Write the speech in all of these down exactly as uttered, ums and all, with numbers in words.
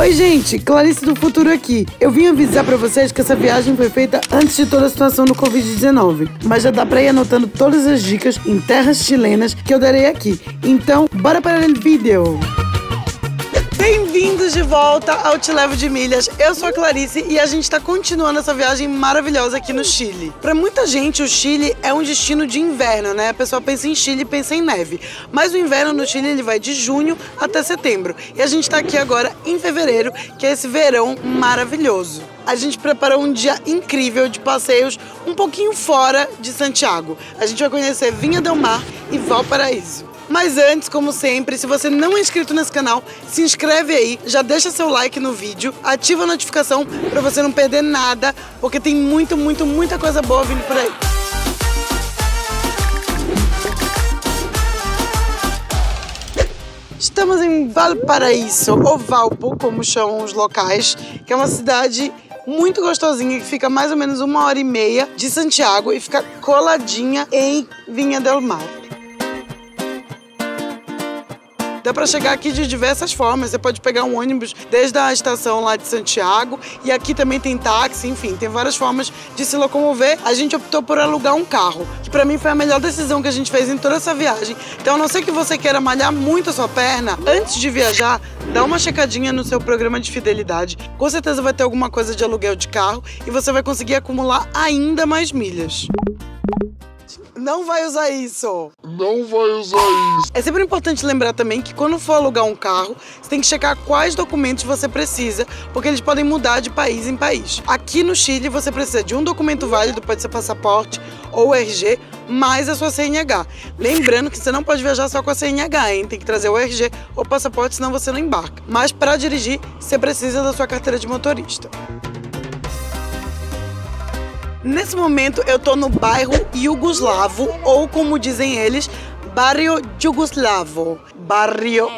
Oi, gente, Clarice do Futuro aqui. Eu vim avisar pra vocês que essa viagem foi feita antes de toda a situação do covid dezenove, mas já dá pra ir anotando todas as dicas em terras chilenas que eu darei aqui. Então, bora para o vídeo! Bem-vindos de volta ao Te Levo de Milhas, eu sou a Clarice e a gente está continuando essa viagem maravilhosa aqui no Chile. Para muita gente o Chile é um destino de inverno, né? A pessoa pensa em Chile e pensa em neve, mas o inverno no Chile ele vai de junho até setembro e a gente está aqui agora em fevereiro, que é esse verão maravilhoso. A gente preparou um dia incrível de passeios um pouquinho fora de Santiago. A gente vai conhecer Viña del Mar e Valparaíso. Mas antes, como sempre, se você não é inscrito nesse canal, se inscreve aí, já deixa seu like no vídeo, ativa a notificação para você não perder nada, porque tem muito, muito, muita coisa boa vindo por aí. Estamos em Valparaíso, ou Valpo, como chamam os locais, que é uma cidade muito gostosinha, que fica mais ou menos uma hora e meia de Santiago e fica coladinha em Viña del Mar. Dá para chegar aqui de diversas formas, você pode pegar um ônibus desde a estação lá de Santiago e aqui também tem táxi, enfim, tem várias formas de se locomover. A gente optou por alugar um carro, que para mim foi a melhor decisão que a gente fez em toda essa viagem. Então, a não ser que você queira malhar muito a sua perna, antes de viajar, dá uma checadinha no seu programa de fidelidade. Com certeza vai ter alguma coisa de aluguel de carro e você vai conseguir acumular ainda mais milhas. Não vai usar isso. Não vai usar isso. É sempre importante lembrar também que quando for alugar um carro, você tem que checar quais documentos você precisa, porque eles podem mudar de país em país. Aqui no Chile, você precisa de um documento válido, pode ser passaporte ou erre gê, mais a sua C N H. Lembrando que você não pode viajar só com a C N H, hein? Tem que trazer o erre gê ou passaporte, senão você não embarca. Mas para dirigir, você precisa da sua carteira de motorista. Nesse momento eu tô no bairro Jugoslavo, ou como dizem eles, Barrio Jugoslavo, Barrio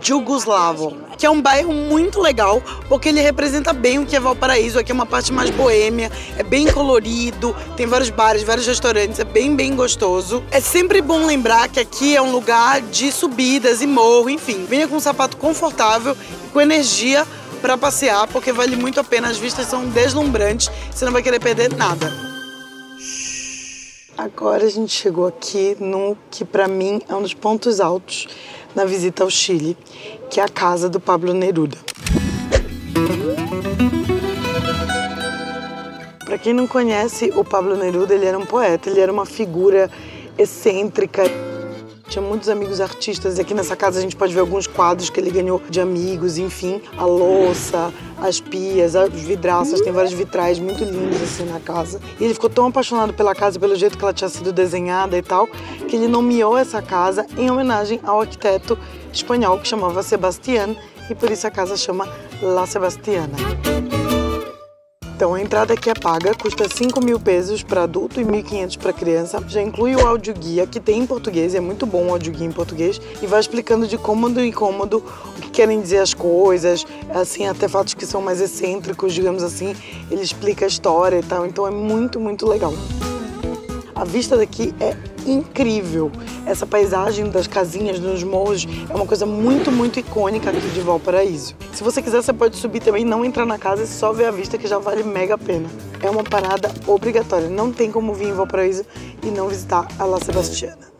Jugoslavo, que é um bairro muito legal porque ele representa bem o que é Valparaíso. Aqui é uma parte mais boêmia, é bem colorido, tem vários bares, vários restaurantes, é bem, bem gostoso. É sempre bom lembrar que aqui é um lugar de subidas e morro, enfim. Venha com um sapato confortável e com energia para passear, porque vale muito a pena, as vistas são deslumbrantes, você não vai querer perder nada. Agora a gente chegou aqui no que para mim é um dos pontos altos na visita ao Chile, que é a casa do Pablo Neruda. Para quem não conhece, o Pablo Neruda, ele era um poeta, ele era uma figura excêntrica. Tinha muitos amigos artistas e aqui nessa casa a gente pode ver alguns quadros que ele ganhou de amigos, enfim. A louça, as pias, as vidraças, tem vários vitrais muito lindos assim na casa. E ele ficou tão apaixonado pela casa, pelo jeito que ela tinha sido desenhada e tal, que ele nomeou essa casa em homenagem ao arquiteto espanhol que chamava Sebastián, e por isso a casa chama La Sebastiana. Então, a entrada aqui é paga, custa cinco mil pesos para adulto e mil e quinhentos para criança. Já inclui o audioguia, que tem em português, é muito bom o audioguia em português, e vai explicando de cômodo em cômodo o que querem dizer as coisas, assim, até fatos que são mais excêntricos, digamos assim, ele explica a história e tal, então é muito, muito legal. A vista daqui é incrível. Essa paisagem das casinhas, dos morros, é uma coisa muito, muito icônica aqui de Valparaíso. Se você quiser, você pode subir também, não entrar na casa e só ver a vista, que já vale mega a pena. É uma parada obrigatória, não tem como vir em Valparaíso e não visitar a La Sebastiana.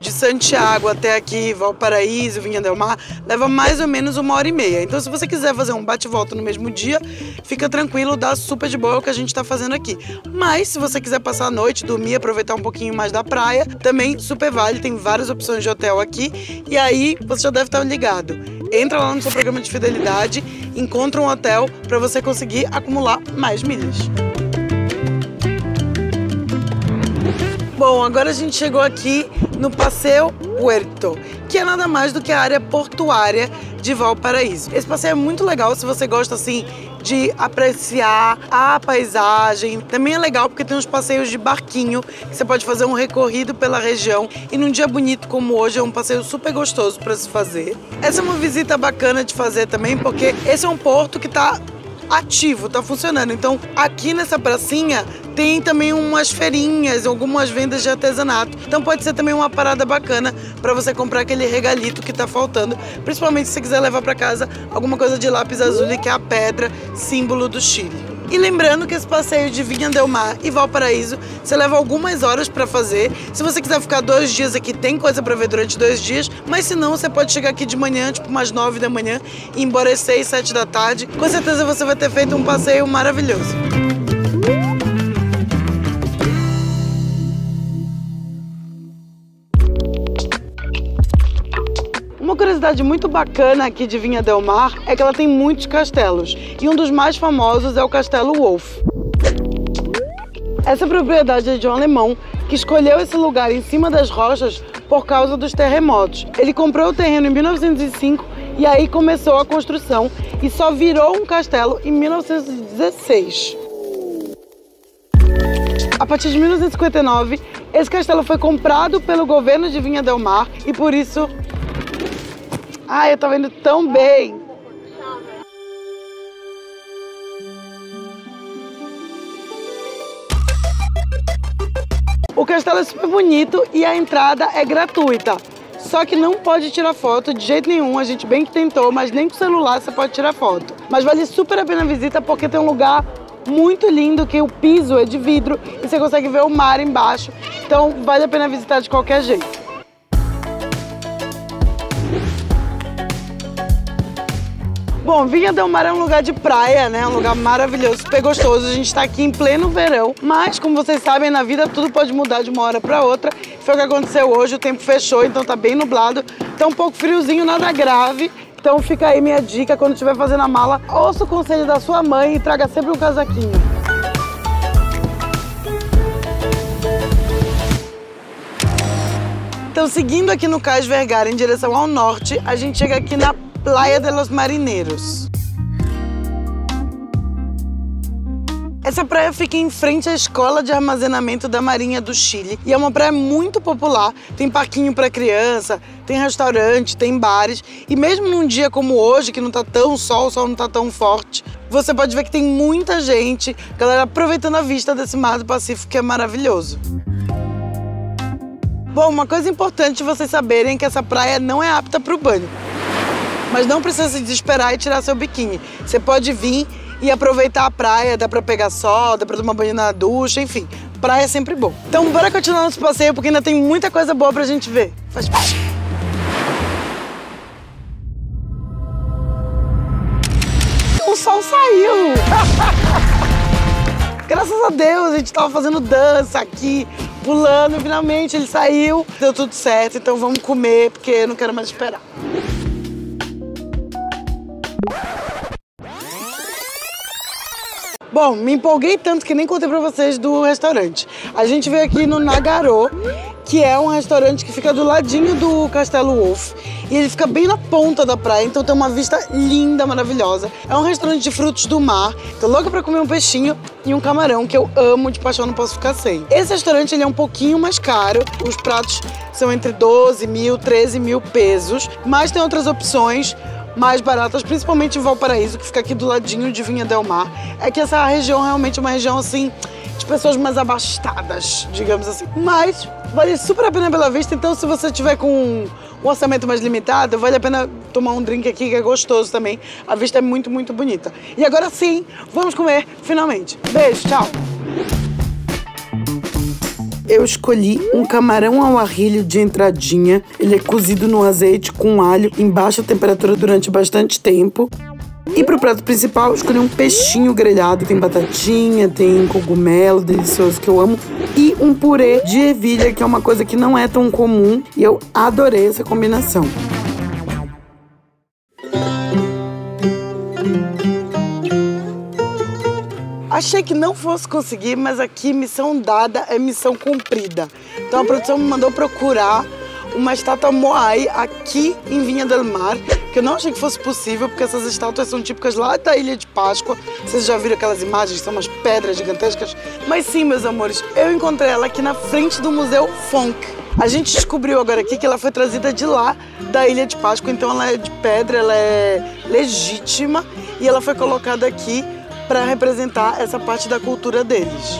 De Santiago até aqui, Valparaíso, Viña del Mar, leva mais ou menos uma hora e meia. Então, se você quiser fazer um bate-volta no mesmo dia, fica tranquilo, dá super de boa o que a gente tá fazendo aqui. Mas, se você quiser passar a noite, dormir, aproveitar um pouquinho mais da praia, também super vale, tem várias opções de hotel aqui. E aí, você já deve estar ligado. Entra lá no seu programa de fidelidade, encontra um hotel para você conseguir acumular mais milhas. Bom, agora a gente chegou aqui no Passeio Puerto, que é nada mais do que a área portuária de Valparaíso. Esse passeio é muito legal se você gosta assim de apreciar a paisagem. Também é legal porque tem uns passeios de barquinho, que você pode fazer um recorrido pela região, e num dia bonito como hoje é um passeio super gostoso para se fazer. Essa é uma visita bacana de fazer também, porque esse é um porto que está ativo, tá funcionando. Então aqui nessa pracinha tem também umas feirinhas, algumas vendas de artesanato. Então pode ser também uma parada bacana pra você comprar aquele regalito que tá faltando, principalmente se você quiser levar pra casa alguma coisa de lápis azul, que é a pedra, símbolo do Chile. E lembrando que esse passeio de Viña del Mar e Valparaíso, você leva algumas horas para fazer. Se você quiser ficar dois dias aqui, tem coisa para ver durante dois dias. Mas se não, você pode chegar aqui de manhã, tipo umas nove da manhã, e ir embora às seis, sete da tarde. Com certeza você vai ter feito um passeio maravilhoso. Uma curiosidade muito bacana aqui de Viña del Mar é que ela tem muitos castelos, e um dos mais famosos é o Castelo Wolf. Essa propriedade é de um alemão que escolheu esse lugar em cima das rochas por causa dos terremotos. Ele comprou o terreno em mil novecentos e cinco e aí começou a construção e só virou um castelo em mil novecentos e dezesseis. A partir de mil novecentos e cinquenta e nove, esse castelo foi comprado pelo governo de Viña del Mar e por isso... Ai, eu tava indo tão bem! O castelo é super bonito e a entrada é gratuita. Só que não pode tirar foto de jeito nenhum, a gente bem que tentou, mas nem com celular você pode tirar foto. Mas vale super a pena a visita porque tem um lugar muito lindo que o piso é de vidro e você consegue ver o mar embaixo. Então vale a pena visitar de qualquer jeito. Bom, Viña del Mar é um lugar de praia, né? Um lugar maravilhoso, super gostoso. A gente tá aqui em pleno verão, mas como vocês sabem, na vida tudo pode mudar de uma hora pra outra. Foi o que aconteceu hoje, o tempo fechou, então tá bem nublado. Tá um pouco friozinho, nada grave. Então fica aí minha dica, quando estiver fazendo a mala, ouça o conselho da sua mãe e traga sempre um casaquinho. Então, seguindo aqui no Cais Vergara, em direção ao norte, a gente chega aqui na Playa de los Marineiros. Essa praia fica em frente à Escola de Armazenamento da Marinha do Chile e é uma praia muito popular. Tem parquinho para criança, tem restaurante, tem bares e mesmo num dia como hoje, que não tá tão sol, o sol não tá tão forte, você pode ver que tem muita gente, galera aproveitando a vista desse mar do Pacífico que é maravilhoso. Bom, uma coisa importante vocês saberem é que essa praia não é apta para o banho. Mas não precisa se desesperar e tirar seu biquíni. Você pode vir e aproveitar a praia, dá pra pegar sol, dá pra tomar banho na ducha, enfim. Praia é sempre bom. Então bora continuar nosso passeio, porque ainda tem muita coisa boa pra gente ver. Faz parte. O sol saiu! Graças a Deus, a gente tava fazendo dança aqui, pulando, finalmente ele saiu. Deu tudo certo, então vamos comer, porque eu não quero mais esperar. Bom, me empolguei tanto que nem contei pra vocês do restaurante. A gente veio aqui no Nagarô, que é um restaurante que fica do ladinho do Castelo Wolf. E ele fica bem na ponta da praia, então tem uma vista linda, maravilhosa. É um restaurante de frutos do mar. Tô louca pra comer um peixinho e um camarão, que eu amo de paixão, não posso ficar sem. Esse restaurante ele é um pouquinho mais caro. Os pratos são entre doze mil, treze mil pesos. Mas tem outras opções mais baratas, principalmente em Valparaíso, que fica aqui do ladinho de Viña del Mar. É que essa região realmente é uma região, assim, de pessoas mais abastadas, digamos assim. Mas vale super a pena pela vista, então se você tiver com um orçamento mais limitado, vale a pena tomar um drink aqui, que é gostoso também. A vista é muito, muito bonita. E agora sim, vamos comer, finalmente. Beijo, tchau! Eu escolhi um camarão ao arrilho de entradinha. Ele é cozido no azeite com alho em baixa temperatura durante bastante tempo. E para o prato principal, eu escolhi um peixinho grelhado. Tem batatinha, tem cogumelo delicioso que eu amo. E um purê de ervilha, que é uma coisa que não é tão comum. E eu adorei essa combinação. Achei que não fosse conseguir, mas aqui missão dada é missão cumprida. Então a produção me mandou procurar uma estátua Moai aqui em Viña del Mar, que eu não achei que fosse possível, porque essas estátuas são típicas lá da Ilha de Páscoa. Vocês já viram aquelas imagens, são umas pedras gigantescas. Mas sim, meus amores, eu encontrei ela aqui na frente do Museu Fonck. A gente descobriu agora aqui que ela foi trazida de lá, da Ilha de Páscoa, então ela é de pedra, ela é legítima e ela foi colocada aqui para representar essa parte da cultura deles.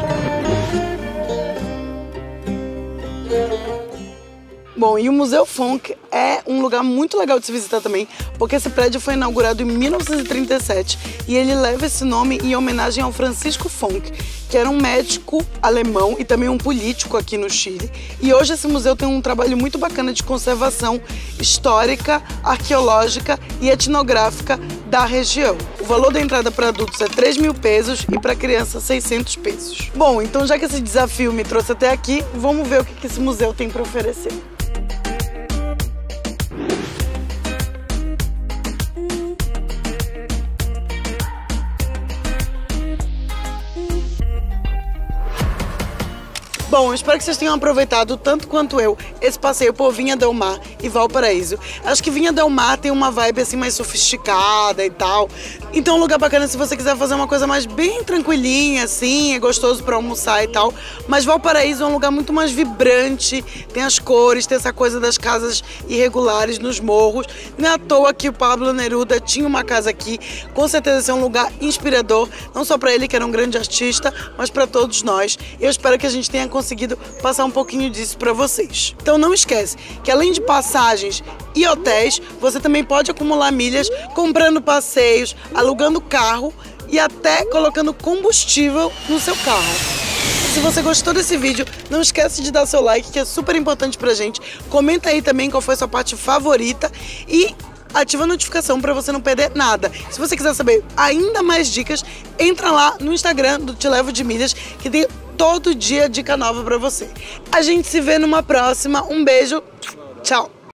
Bom, e o Museu Fonck é um lugar muito legal de se visitar também, porque esse prédio foi inaugurado em mil novecentos e trinta e sete e ele leva esse nome em homenagem ao Francisco Fonck, que era um médico alemão e também um político aqui no Chile. E hoje esse museu tem um trabalho muito bacana de conservação histórica, arqueológica e etnográfica da região. O valor da entrada para adultos é três mil pesos e para criança seiscentos pesos. Bom, então já que esse desafio me trouxe até aqui, vamos ver o que esse museu tem para oferecer. Bom, eu espero que vocês tenham aproveitado tanto quanto eu esse passeio por Viña del Mar e Valparaíso. Acho que Viña del Mar tem uma vibe assim mais sofisticada e tal. Então um lugar bacana se você quiser fazer uma coisa mais bem tranquilinha assim, é gostoso para almoçar e tal. Mas Valparaíso é um lugar muito mais vibrante, tem as cores, tem essa coisa das casas irregulares nos morros. Não é à toa que o Pablo Neruda tinha uma casa aqui. Com certeza esse é um lugar inspirador, não só para ele que era um grande artista, mas para todos nós. Eu espero que a gente tenha conseguido passar um pouquinho disso para vocês. Então não esquece que além de passagens e hotéis, você também pode acumular milhas comprando passeios, alugando carro e até colocando combustível no seu carro. Se você gostou desse vídeo, não esquece de dar seu like, que é super importante pra gente. Comenta aí também qual foi a sua parte favorita e ativa a notificação para você não perder nada. Se você quiser saber ainda mais dicas, entra lá no Instagram do Te Levo de Milhas, que tem todo dia dica nova pra você. A gente se vê numa próxima. Um beijo. Tchau.